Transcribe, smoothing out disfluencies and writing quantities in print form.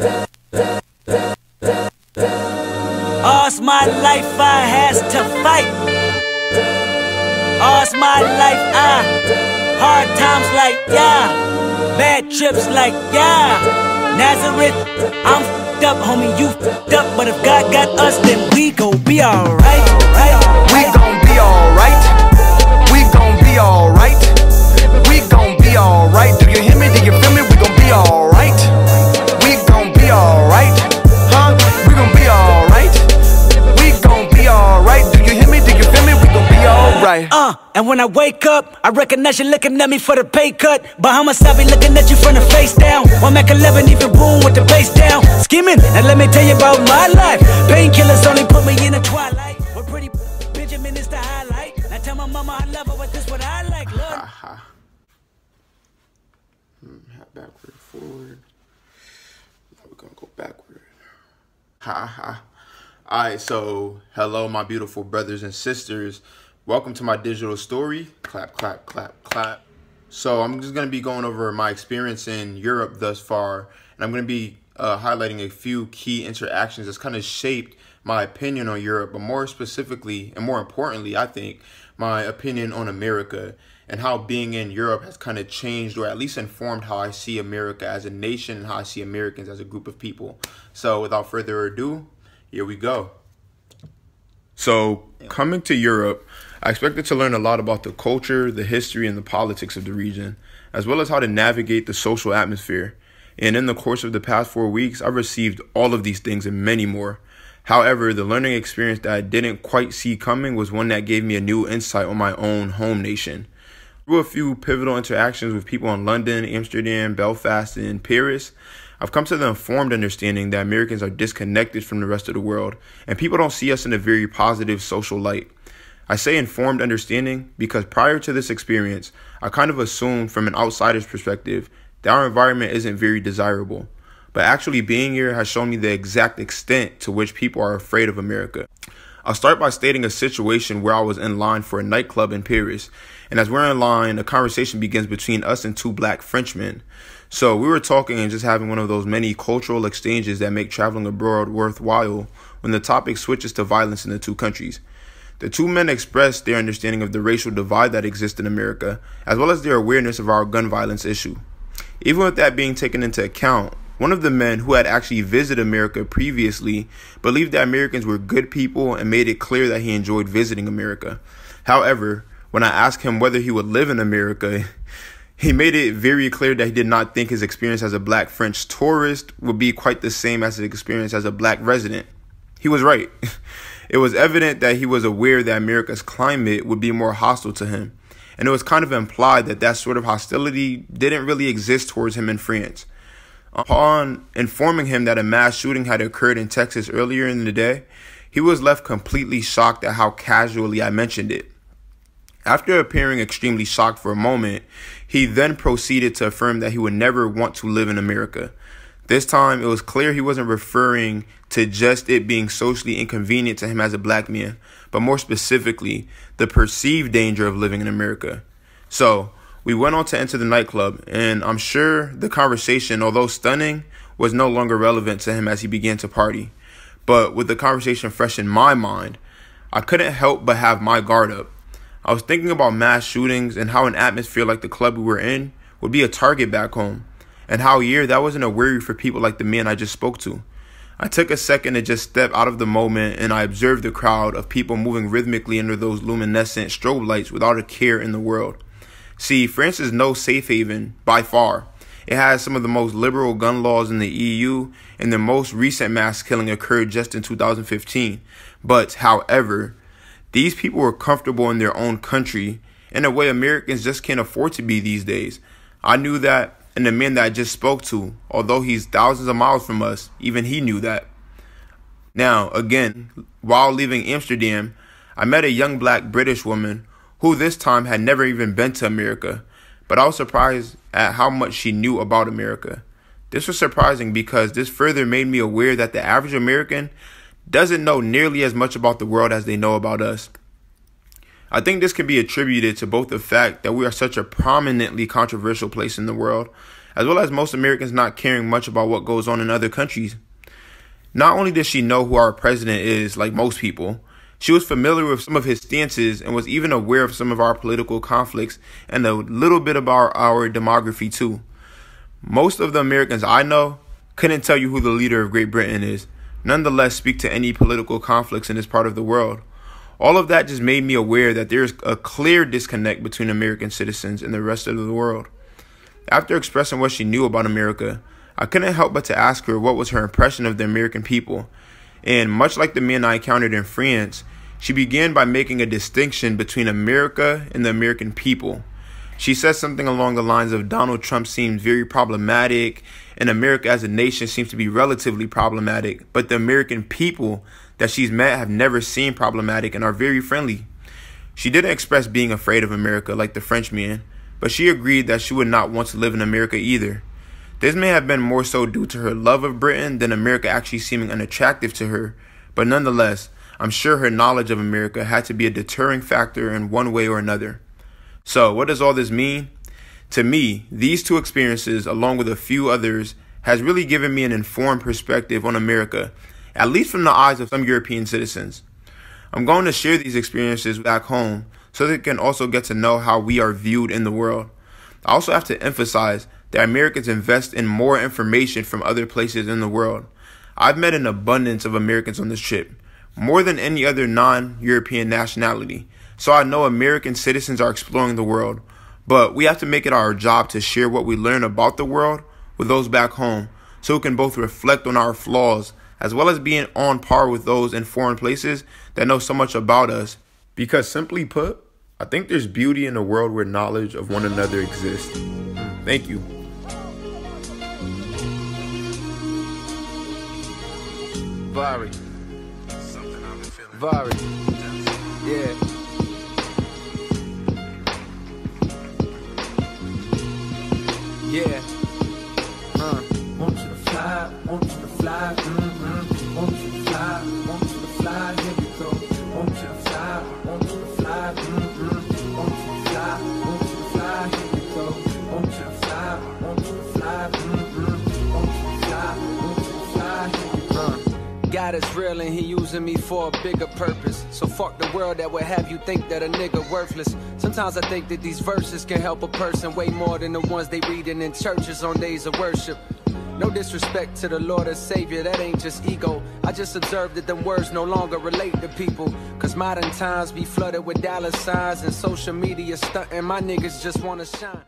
All's my life I has to fight. All's my life I hard times like yeah, bad trips like yeah. Nazareth, I'm f***ed up, homie, you f***ed up, but if God got us, then we gon' be alright. We gon' be alright. We gon' be alright. We gon' be alright. Do you hear me? Do you feel me? We gon' be alright. We gon' be alright. Huh? We gon' be alright. We gon' be alright. Do you hear me? Do you feel me? We gon' be alright. And when I wake up, I recognize you looking at me for the pay cut. Bahamas, I be looking at you from the face down. One Mac 11, even room with the face down. Scheming, and let me tell you about my life. Painkillers only put me in the twilight. We're pretty Benjamin is the highlight. I tell my mama I love her, but this what I like. Look. Backward, forward. Now we're gonna go backward. All right, so hello, my beautiful brothers and sisters. Welcome to my digital story. Clap, clap, clap, clap. So I'm just gonna be going over my experience in Europe thus far, and I'm gonna be highlighting a few key interactions that's kind of shaped my opinion on Europe, but more specifically and more importantly, I think, my opinion on America and how being in Europe has kind of changed or at least informed how I see America as a nation and how I see Americans as a group of people. So without further ado, here we go. So coming to Europe, I expected to learn a lot about the culture, the history, and the politics of the region, as well as how to navigate the social atmosphere. And in the course of the past 4 weeks, I received all of these things and many more. However, the learning experience that I didn't quite see coming was one that gave me a new insight on my own home nation. Through a few pivotal interactions with people in London, Amsterdam, Belfast, and Paris, I've come to the informed understanding that Americans are disconnected from the rest of the world, and people don't see us in a very positive social light. I say informed understanding because prior to this experience, I kind of assumed from an outsider's perspective that our environment isn't very desirable. But actually being here has shown me the exact extent to which people are afraid of America. I'll start by stating a situation where I was in line for a nightclub in Paris. And as we're in line, a conversation begins between us and two black Frenchmen. So we were talking and just having one of those many cultural exchanges that make traveling abroad worthwhile when the topic switches to violence in the two countries. The two men expressed their understanding of the racial divide that exists in America, as well as their awareness of our gun violence issue. Even with that being taken into account, one of the men who had actually visited America previously believed that Americans were good people and made it clear that he enjoyed visiting America. However, when I asked him whether he would live in America, he made it very clear that he did not think his experience as a black French tourist would be quite the same as his experience as a black resident. He was right. It was evident that he was aware that America's climate would be more hostile to him. And it was kind of implied that that sort of hostility didn't really exist towards him in France. Upon informing him that a mass shooting had occurred in Texas earlier in the day, he was left completely shocked at how casually I mentioned it. After appearing extremely shocked for a moment, he then proceeded to affirm that he would never want to live in America. This time, it was clear he wasn't referring to just it being socially inconvenient to him as a black man, but more specifically, the perceived danger of living in America. So we went on to enter the nightclub, and I'm sure the conversation, although stunning, was no longer relevant to him as he began to party. But with the conversation fresh in my mind, I couldn't help but have my guard up. I was thinking about mass shootings and how an atmosphere like the club we were in would be a target back home, and how here that wasn't a worry for people like the man I just spoke to. I took a second to just step out of the moment, and I observed the crowd of people moving rhythmically under those luminescent strobe lights without a care in the world. See, France is no safe haven, by far. It has some of the most liberal gun laws in the EU, and the most recent mass killing occurred just in 2015. But, however, these people were comfortable in their own country, in a way Americans just can't afford to be these days. I knew that, and the man that I just spoke to, although he's thousands of miles from us, even he knew that. Now, again, while leaving Amsterdam, I met a young black British woman who this time had never even been to America, but I was surprised at how much she knew about America. This was surprising because this further made me aware that the average American doesn't know nearly as much about the world as they know about us. I think this can be attributed to both the fact that we are such a prominently controversial place in the world, as well as most Americans not caring much about what goes on in other countries. Not only did she know who our president is, like most people, she was familiar with some of his stances and was even aware of some of our political conflicts and a little bit about our demography too. Most of the Americans I know couldn't tell you who the leader of Great Britain is, nonetheless speak to any political conflicts in this part of the world. All of that just made me aware that there is a clear disconnect between American citizens and the rest of the world. After expressing what she knew about America, I couldn't help but to ask her what was her impression of the American people. And much like the men I encountered in France, she began by making a distinction between America and the American people. She said something along the lines of Donald Trump seems very problematic and America as a nation seems to be relatively problematic, but the American people that she's met have never seen problematic and are very friendly. She didn't express being afraid of America like the Frenchman, but she agreed that she would not want to live in America either. This may have been more so due to her love of Britain than America actually seeming unattractive to her, but nonetheless, I'm sure her knowledge of America had to be a deterring factor in one way or another. So, what does all this mean? To me, these two experiences, along with a few others, has really given me an informed perspective on America, at least from the eyes of some European citizens. I'm going to share these experiences back home so they can also get to know how we are viewed in the world. I also have to emphasize that Americans invest in more information from other places in the world. I've met an abundance of Americans on this trip, more than any other non-European nationality. So I know American citizens are exploring the world, but we have to make it our job to share what we learn about the world with those back home so we can both reflect on our flaws as well as being on par with those in foreign places that know so much about us. Because simply put, I think there's beauty in a world where knowledge of one another exists. Thank you. Vari. Something I've been feeling. Vari. Yeah. Yeah, want you to fly, want you to fly, want you to fly, want you to fly, here we go. Want you to fly, want you to fly, want you to fly, want you to fly, here we go. Want you to fly, want you to fly, want you to fly, want you to fly, here we go. God is real and he using me for a bigger purpose. So fuck the world that would have you think that a nigga worthless. Sometimes I think that these verses can help a person way more than the ones they reading in churches on days of worship. No disrespect to the Lord and Savior, that ain't just ego. I just observed that them words no longer relate to people, cause modern times be flooded with dollar signs and social media stunting. My niggas just wanna shine.